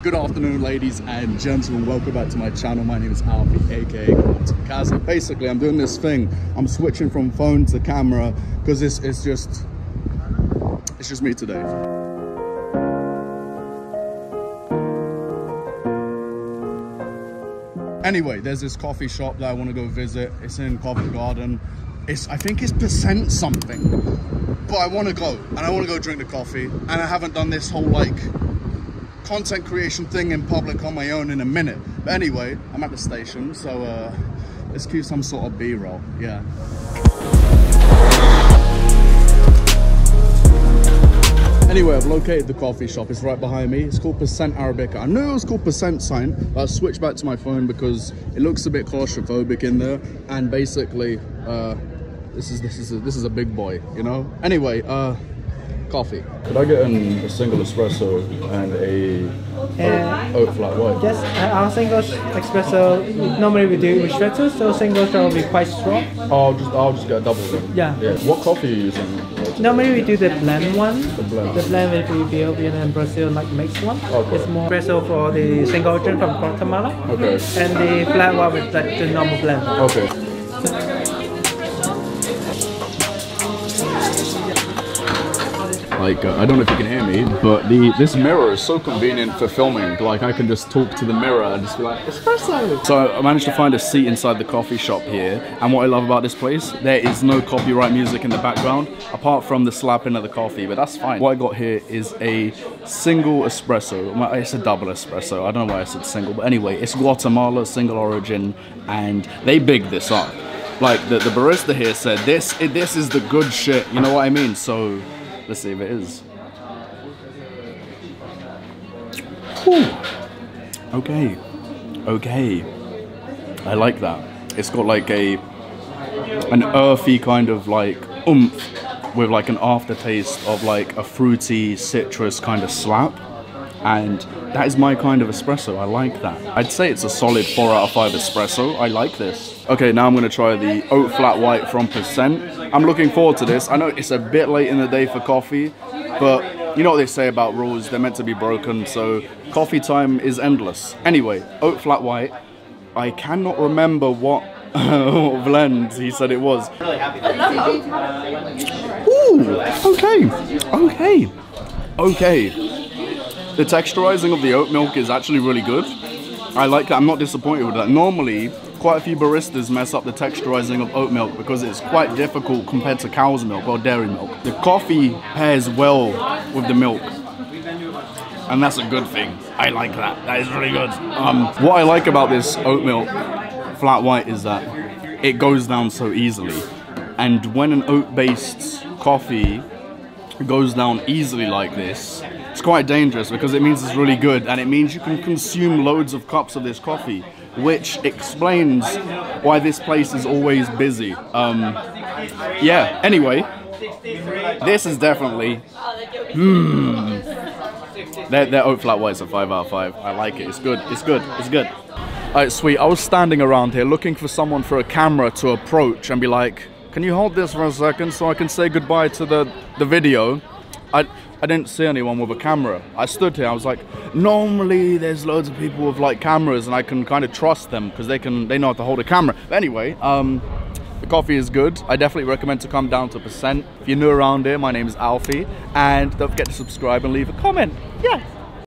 Good afternoon, ladies and gentlemen. Welcome back to my channel. My name is Alfie, aka QuantumCaza. Basically, I'm doing this thing. I'm switching from phone to camera because it's just me today. Anyway, there's this coffee shop that I want to go visit. It's in Covent Garden. I think it's % something, but I want to go and I want to go drink the coffee. And I haven't done this whole content creation thing in public on my own in a minute, but anyway, I'm at the station, so let's cue some sort of b-roll. Yeah, anyway, I've located the coffee shop. It's right behind me. It's called % Arabica. I knew it was called % sign, but I switched back to my phone because it looks a bit claustrophobic in there, and basically this is a big boy, you know. Anyway, coffee. Could I get a single espresso and a oat flat white? Yes, our single espresso, normally we do ristretto, so single shot will be quite strong. I'll just get a double then. Yeah. Yeah. What coffee are you using? Normally we do the blend one. The blend with Ethiopian and Brazil mixed one. Okay. It's more espresso for the single origin from Guatemala. Okay. And the flat white with the normal blend. Okay. I don't know if you can hear me, but this mirror is so convenient for filming. I can just talk to the mirror and just be like, espresso! So I managed to find a seat inside the coffee shop here, and what I love about this place, there is no copyright music in the background, apart from the slapping of the coffee, but that's fine. What I got here is a single espresso. Well, it's a double espresso, I don't know why I said single, but anyway, it's Guatemala, single origin, and they big this up. The barista here said, this is the good shit, you know what I mean? So, let's see if it is. Ooh. Okay. Okay. I like that. It's got an earthy kind of oomph with an aftertaste of a fruity citrus kind of slap. And that is my kind of espresso. I like that. I'd say it's a solid 4 out of 5 espresso. I like this. Okay, now I'm gonna try the oat flat white from %. I'm looking forward to this. I know it's a bit late in the day for coffee, but you know what they say about rules, they're meant to be broken, so coffee time is endless. Anyway, oat flat white. I cannot remember what blend he said it was. Ooh, okay. The texturizing of the oat milk is actually really good. I like that. I'm not disappointed with that. Normally, quite a few baristas mess up the texturizing of oat milk because it's quite difficult compared to cow's milk or dairy milk. The coffee pairs well with the milk, and that's a good thing. I like that. That is really good. What I like about this oat milk flat white is that it goes down so easily, and when an oat-based coffee goes down easily like this, it's quite dangerous because it means it's really good, and it means you can consume loads of cups of this coffee, which explains why this place is always busy. Yeah, anyway, this is definitely their oat flat white's a 5 out of 5. I like it. It's good. Alright, sweet. I was standing around here looking for someone for a camera to approach and be like, can you hold this for a second so I can say goodbye to the video? I didn't see anyone with a camera. I stood here, I was like, normally there's loads of people with cameras and I can kind of trust them because they know how to hold a camera. But anyway, the coffee is good. I definitely recommend to come down to %. If you're new around here, my name is Alfie, and don't forget to subscribe and leave a comment. Yeah.